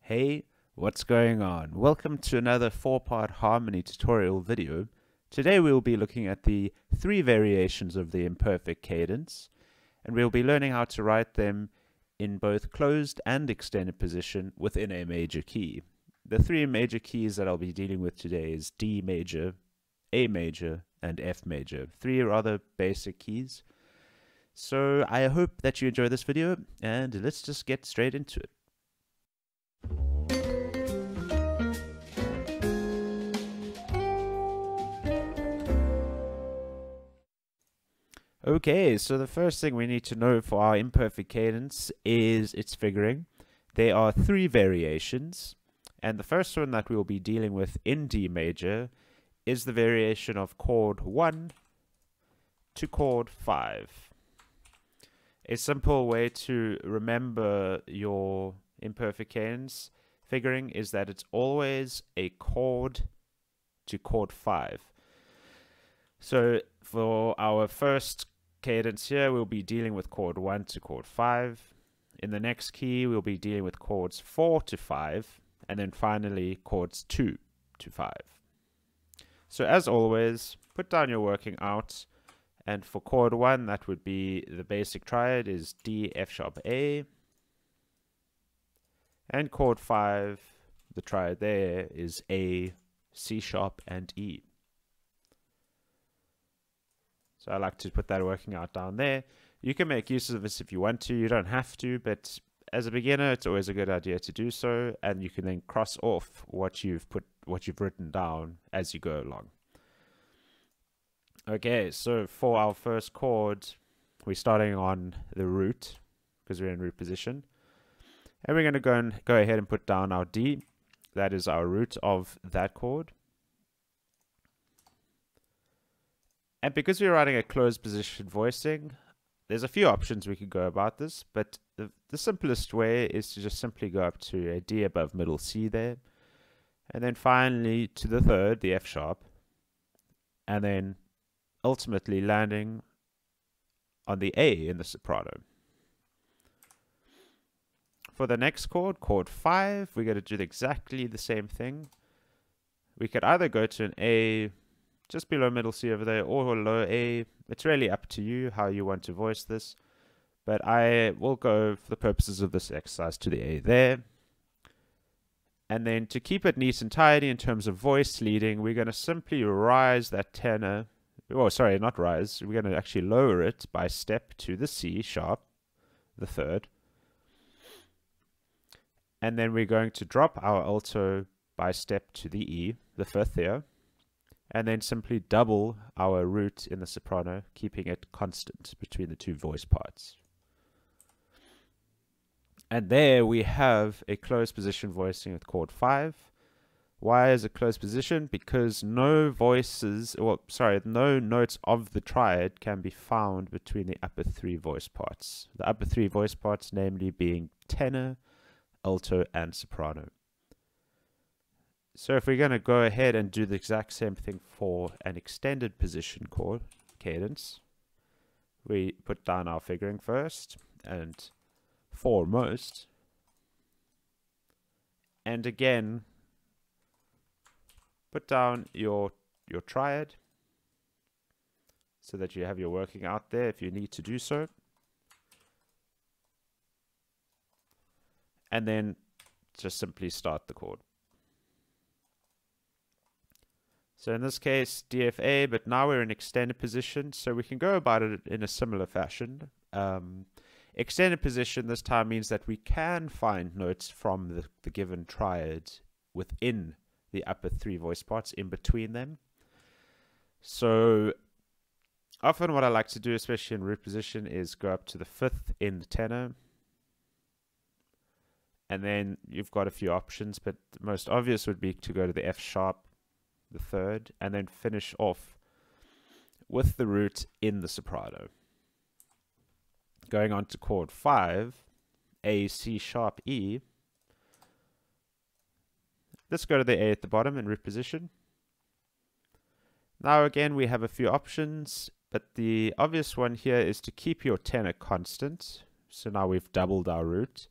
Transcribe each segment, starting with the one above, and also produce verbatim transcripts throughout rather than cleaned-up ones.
Hey, what's going on? Welcome to another four-part harmony tutorial video. Today we will be looking at the three variations of the imperfect cadence, and we will be learning how to write them in both closed and extended position within a major key. The three major keys that I'll be dealing with today is D major, A major, and F major. Three rather basic keys. So I hope that you enjoy this video, and let's just get straight into it. Okay, so the first thing we need to know for our imperfect cadence is its figuring. There are three variations, and the first one that we will be dealing with in D major is the variation of chord one to chord five. A simple way to remember your imperfect cadence figuring is that it's always a chord to chord five. So for our first cadence here, we'll be dealing with chord one to chord five. In the next key, we'll be dealing with chords four to five, and then finally chords two to five. So as always, put down your working out, and for chord one, that would be the basic triad is D, F sharp, A, and chord five, the triad there is A, C sharp, and E. So I like to put that working out down there. You can make use of this if you want to. You don't have to, but as a beginner, it's always a good idea to do so. And you can then cross off what you've put, what you've written down as you go along. Okay, so for our first chord, we're starting on the root because we're in root position, and we're going to go and go ahead and put down our D. That is our root of that chord. And because we're writing a closed position voicing, there's a few options we could go about this, but the, the simplest way is to just simply go up to a D above middle C there, and then finally to the third, the F sharp, and then ultimately landing on the A in the soprano. For the next chord, chord five, we're going to do exactly the same thing. We could either go to an A just below middle C over there, or low A. It's really up to you how you want to voice this, but I will go, for the purposes of this exercise, to the A there. And then to keep it neat and tidy in terms of voice leading, we're going to simply rise that tenor. Oh, sorry, not rise. We're going to actually lower it by step to the C sharp, the third. And then we're going to drop our alto by step to the E, the fifth there. And then simply double our root in the soprano, keeping it constant between the two voice parts. And there we have a closed position voicing with chord five. Why is it closed position? Because no voices, well, sorry, no notes of the triad can be found between the upper three voice parts. The upper three voice parts, namely being tenor, alto, and soprano. So if we're going to go ahead and do the exact same thing for an extended position chord cadence, we put down our figuring first and foremost. And again, put down your, your triad so that you have your working out there if you need to do so. And then just simply start the chord. So in this case, D F A, but now we're in extended position, so we can go about it in a similar fashion. Um, extended position this time means that we can find notes from the, the given triad within the upper three voice parts, in between them. So often what I like to do, especially in root position, is go up to the fifth in the tenor. And then you've got a few options, but the most obvious would be to go to the F sharp, the third, and then finish off with the root in the soprano. Going on to chord five, A, C sharp, E. Let's go to the A at the bottom in root position. Now again, we have a few options, but the obvious one here is to keep your tenor constant. So now we've doubled our root.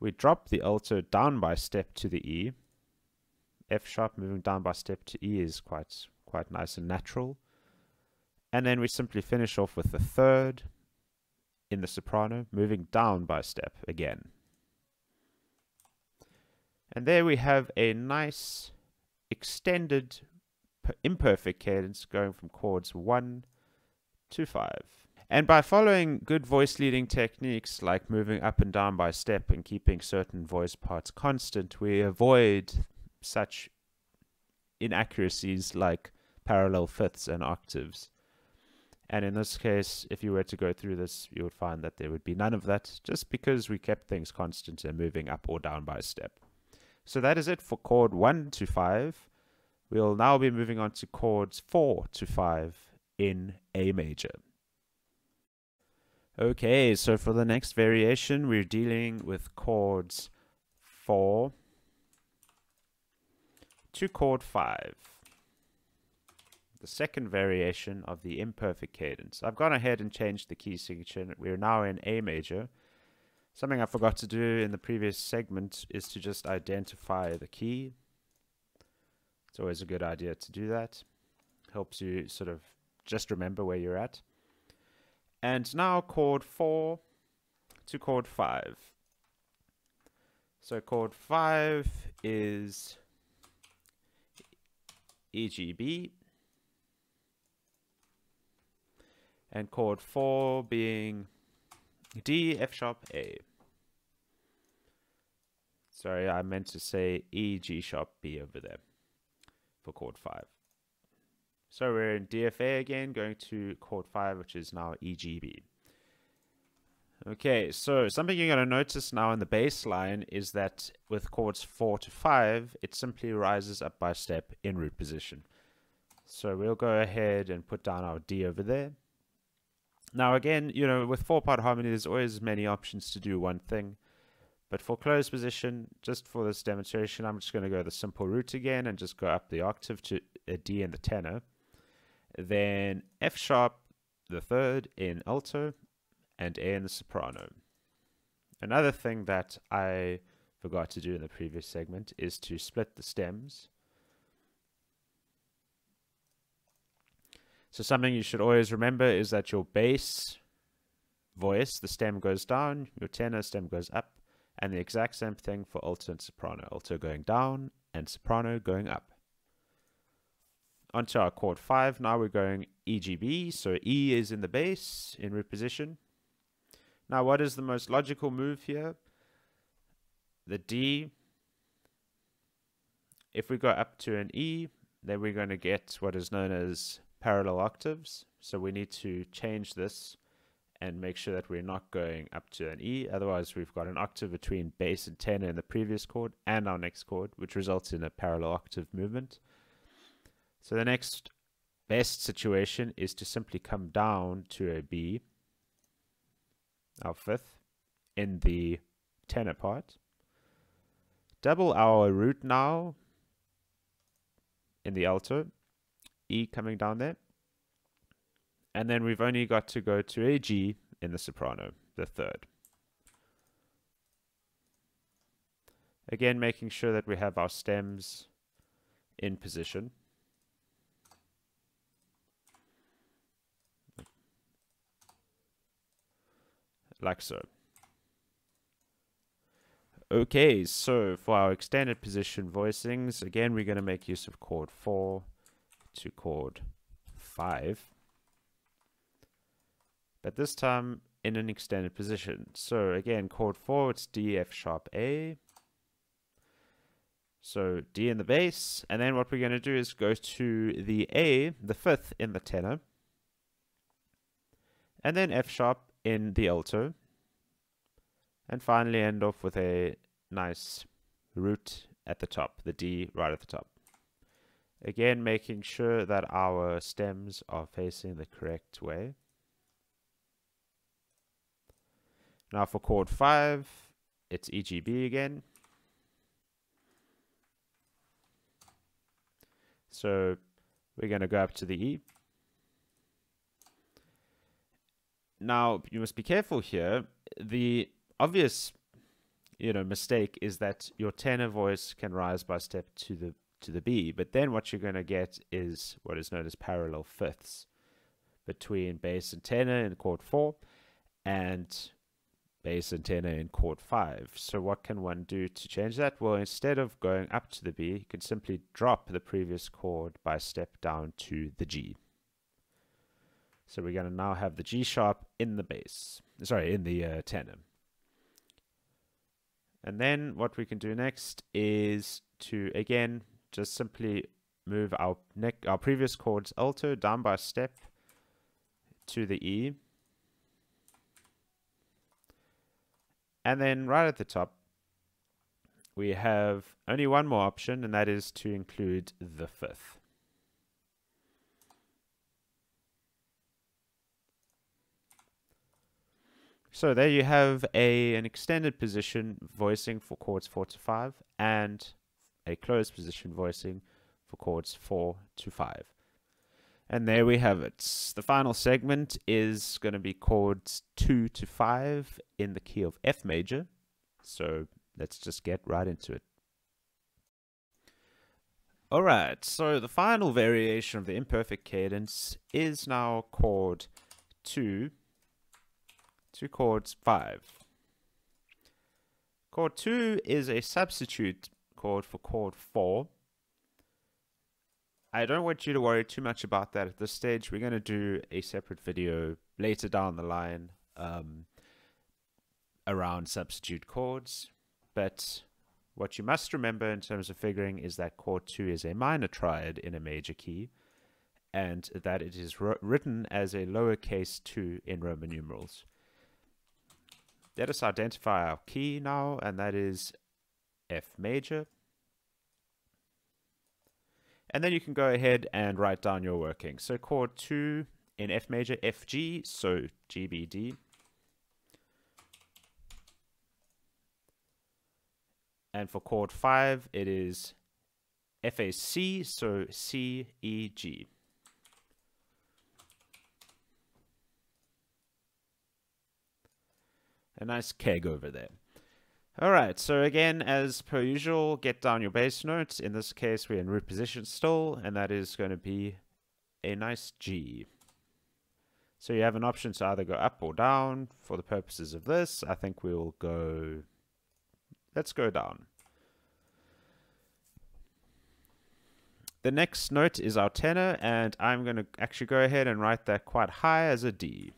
We drop the alto down by step to the E. F sharp moving down by step to E is quite, quite nice and natural. And then we simply finish off with the third in the soprano, moving down by step again. And there we have a nice extended imperfect cadence going from chords one to five. And by following good voice leading techniques like moving up and down by step and keeping certain voice parts constant, we avoid such inaccuracies like parallel fifths and octaves. And in this case, if you were to go through this, you would find that there would be none of that, just because we kept things constant and moving up or down by step. So that is it for chord one to five. We'll now be moving on to chords four to five in A major. Okay, so for the next variation, we're dealing with chords four to chord five. The second variation of the imperfect cadence. I've gone ahead and changed the key signature. We're now in A major. Something I forgot to do in the previous segment is to just identify the key. It's always a good idea to do that. Helps you sort of just remember where you're at. And now chord four to chord five. So chord five is E, G, B. And chord four being D, F sharp, A. Sorry, I meant to say E, G sharp, B over there for chord five. So we're in D F A again, going to chord five, which is now E, G, B. Okay, so something you're going to notice now in the bass line is that with chords four to five, it simply rises up by step in root position. So we'll go ahead and put down our D over there. Now again, you know, with four-part harmony, there's always many options to do one thing. But for closed position, just for this demonstration, I'm just going to go the simple root again and just go up the octave to a D in the tenor. Then F sharp, the third in alto, and A in the soprano. Another thing that I forgot to do in the previous segment is to split the stems. So something you should always remember is that your bass voice, the stem goes down, your tenor stem goes up, and the exact same thing for alto and soprano. Alto going down and soprano going up. Onto our chord five, now we're going E, G, B, so E is in the bass, in root position. Now what is the most logical move here? The D. If we go up to an E, then we're going to get what is known as parallel octaves, so we need to change this and make sure that we're not going up to an E, otherwise we've got an octave between bass and tenor in the previous chord and our next chord, which results in a parallel octave movement. So the next best situation is to simply come down to a B, our fifth, in the tenor part, double our root now in the alto, E coming down there, and then we've only got to go to a G in the soprano, the third. Again, making sure that we have our stems in position. Like so. Okay, so for our extended position voicings, again, we're going to make use of chord four to chord five, but this time in an extended position. So again, chord four, it's D, F sharp, A, so D in the bass, and then what we're going to do is go to the A, the fifth in the tenor, and then F sharp in the alto, and finally end off with a nice root at the top, the D right at the top. Again, making sure that our stems are facing the correct way. Now for chord five, it's E, G, B again. So We're going to go up to the E. Now, you must be careful here. The obvious, you know, mistake is that your tenor voice can rise by step to the to the B, but then what you're going to get is what is known as parallel fifths between bass and tenor in chord four and bass and tenor in chord five. So what can one do to change that? Well, instead of going up to the B, you can simply drop the previous chord by step down to the G. So we're going to now have the G sharp in the bass, sorry, in the uh, tenor. And then what we can do next is to, again, just simply move our neck, our previous chords alto down by a step to the E. And then right at the top, we have only one more option, and that is to include the fifth. So there you have a, an extended position voicing for chords four to five and a closed position voicing for chords four to five. And there we have it. The final segment is going to be chords two to five in the key of F major. So let's just get right into it. All right. So the final variation of the imperfect cadence is now chord two. To chord five. Chord two is a substitute chord for chord four. I don't want you to worry too much about that at this stage. We're going to do a separate video later down the line um, around substitute chords. But what you must remember in terms of figuring is that chord two is a minor triad in a major key, and that it is written as a lowercase two in Roman numerals. Let us identify our key now, and that is F major. And then you can go ahead and write down your working. So chord two in F major, F G, so G B D. And for chord five, it is F A C, so C E G. A nice keg over there. All right, so again, as per usual, get down your bass notes. In this case, we're in root position still, and that is going to be a nice G. So you have an option to either go up or down. For the purposes of this, I think we'll go, let's go down. The next note is our tenor, and I'm going to actually go ahead and write that quite high as a D.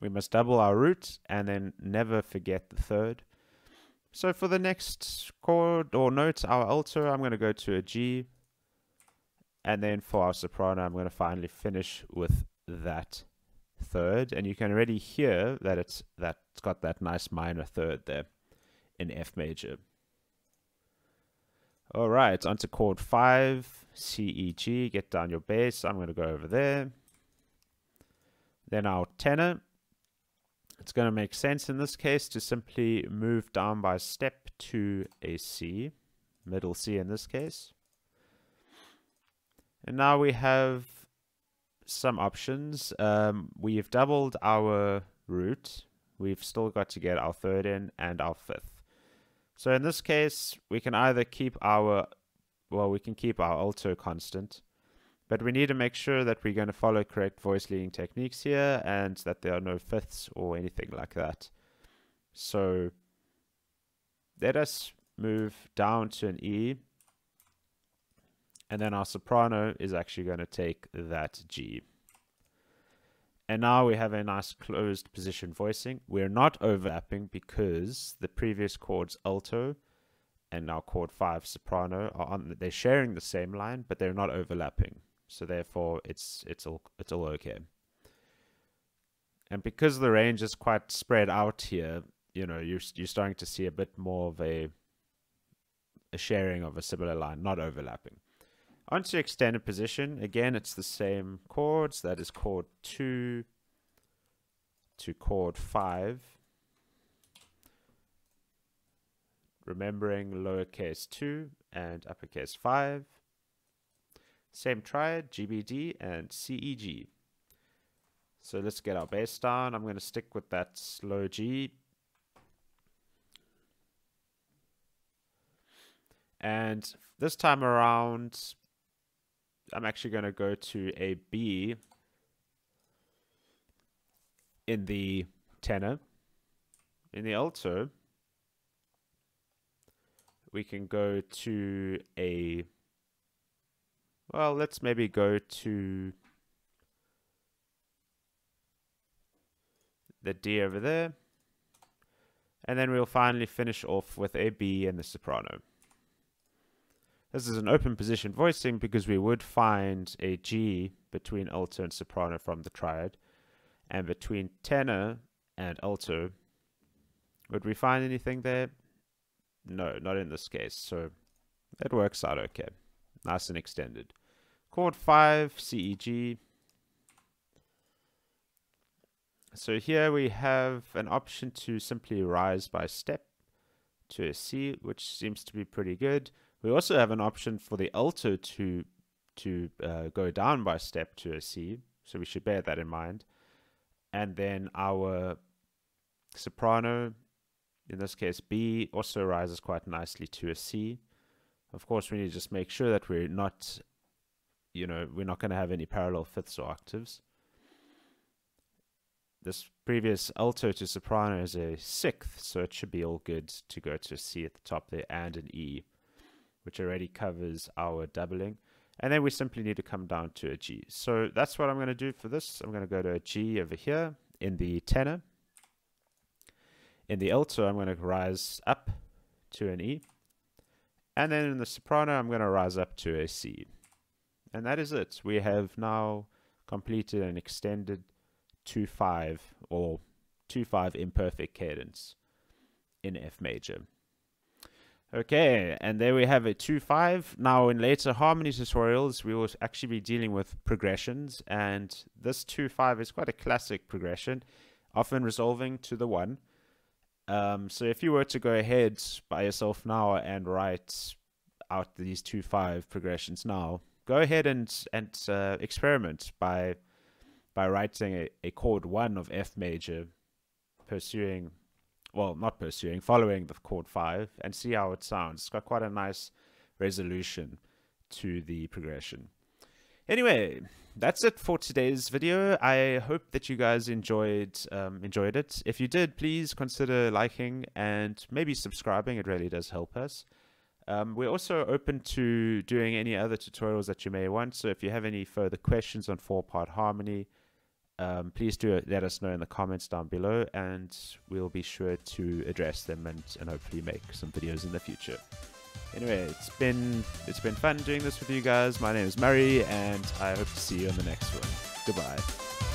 We must double our root and then never forget the third. So for the next chord or note, our alto, I'm going to go to a G. And then for our soprano, I'm going to finally finish with that third. And you can already hear that it's, that it's got that nice minor third there in F major. All right, onto chord five, C, E, G. Get down your bass. I'm going to go over there. Then our tenor. It's going to make sense in this case to simply move down by step to a C, middle C in this case. And now we have some options. Um, we've doubled our root. We've still got to get our third in and our fifth. So in this case, we can either keep our, well, we can keep our alto constant. But we need to make sure that we're going to follow correct voice leading techniques here and that there are no fifths or anything like that. So let us move down to an E. And then our soprano is actually going to take that G. And now we have a nice closed position voicing. We're not overlapping because the previous chords alto and our chord five soprano are on, they're sharing the same line, but they're not overlapping. So therefore, it's it's all it's all okay. And because the range is quite spread out here, you know, you're you're starting to see a bit more of a a sharing of a similar line, not overlapping. Onto extended position. Again, it's the same chords. That is chord two to chord five. Remembering lowercase two and uppercase five. Same triad, G B D and C E G. So let's get our bass down. I'm going to stick with that slow G. And this time around, I'm actually going to go to a B in the tenor. In the alto, we can go to a, well, let's maybe go to the D over there. And then we'll finally finish off with a B in the soprano. This is an open position voicing because we would find a G between alto and soprano from the triad, and between tenor and alto. Would we find anything there? No, not in this case. So it works out okay. Nice and extended. Chord five, C E G. So here we have an option to simply rise by step to a C, which seems to be pretty good. We also have an option for the alto to to uh, go down by step to a C, so we should bear that in mind. And then our soprano, in this case B, also rises quite nicely to a C. Of course, we need to just make sure that we're not, you know, we're not going to have any parallel fifths or octaves. This previous alto to soprano is a sixth, so it should be all good to go to a C at the top there and an E, which already covers our doubling. And then we simply need to come down to a G. So that's what I'm going to do for this. I'm going to go to a G over here in the tenor. In the alto, I'm going to rise up to an E. And then in the soprano, I'm going to rise up to a C. And that is it. We have now completed an extended two five or two five imperfect cadence in F major. Okay, and there we have a two five. Now, in later harmony tutorials, we will actually be dealing with progressions, and this two five is quite a classic progression, often resolving to the one. Um, so if you were to go ahead by yourself now and write out these two five progressions now, go ahead and, and uh, experiment by, by writing a, a chord one of F major, pursuing... well, not pursuing, following the chord five, and see how it sounds. It's got quite a nice resolution to the progression. Anyway, that's it for today's video. I hope that you guys enjoyed um, enjoyed it. If you did, please consider liking and maybe subscribing. It really does help us. Um, we're also open to doing any other tutorials that you may want. So if you have any further questions on four-part harmony, Um, please do let us know in the comments down below, and we'll be sure to address them and, and hopefully make some videos in the future. Anyway, it's been it's been fun doing this with you guys. My name is Murray, and I hope to see you in the next one. Goodbye.